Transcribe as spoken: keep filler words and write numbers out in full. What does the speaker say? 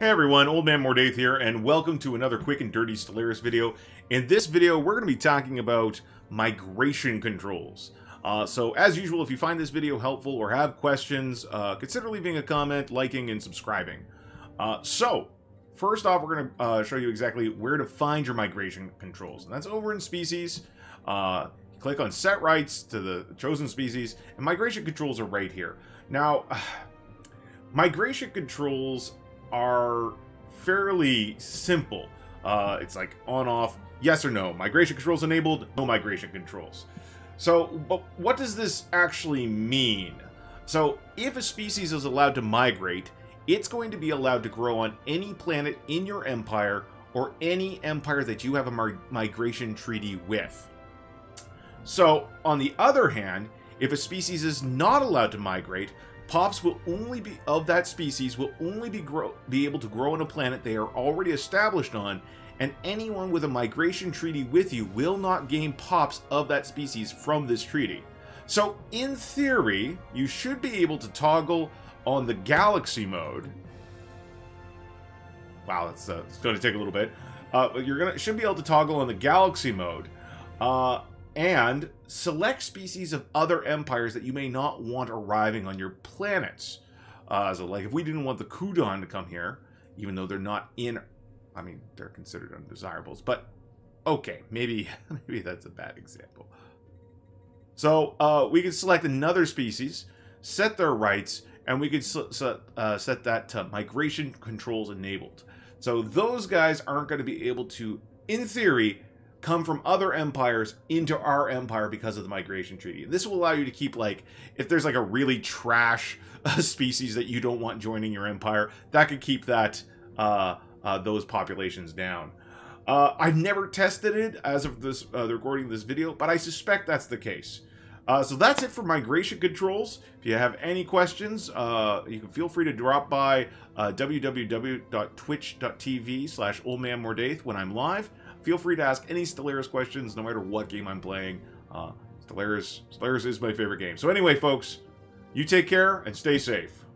Hey everyone, Old Man Mordaith here, and welcome to another quick and dirty Stellaris video. In this video, we're going to be talking about migration controls. Uh, so, as usual, if you find this video helpful or have questions, uh, consider leaving a comment, liking, and subscribing. Uh, so, first off, we're going to uh, show you exactly where to find your migration controls, and that's over in Species. Uh, click on Set Rights to the chosen species, and migration controls are right here. Now, uh, migration controls are fairly simple. Uh, it's like on off, yes or no, migration controls enabled, no migration controls. So but what does this actually mean? So if a species is allowed to migrate, it's going to be allowed to grow on any planet in your empire or any empire that you have a mi- migration treaty with. So on the other hand, if a species is not allowed to migrate, pops will only be of that species will only be grow be able to grow on a planet they are already established on, and anyone with a migration treaty with you will not gain pops of that species from this treaty. So in theory, you should be able to toggle on the galaxy mode. Wow, that's uh, it's going to take a little bit. Uh, but you're gonna should be able to toggle on the galaxy mode. Uh, and select species of other empires that you may not want arriving on your planets. Uh, so like if we didn't want the Kudon to come here, even though they're not in, I mean, they're considered undesirables, but okay, maybe, maybe that's a bad example. So uh, we could select another species, set their rights, and we could set, uh, set that to migration controls enabled. So those guys aren't going to be able to, in theory, come from other empires into our empire because of the migration treaty. This will allow you to keep, like, if there's like a really trash uh, species that you don't want joining your empire, that could keep that uh, uh, those populations down. Uh, I've never tested it as of this uh, the recording of this video, but I suspect that's the case. Uh, so that's it for migration controls. If you have any questions, uh, you can feel free to drop by uh, w w w dot twitch dot t v slash old man mordaith when I'm live. Feel free to ask any Stellaris questions, no matter what game I'm playing. Uh, Stellaris, Stellaris is my favorite game. So anyway, folks, you take care and stay safe.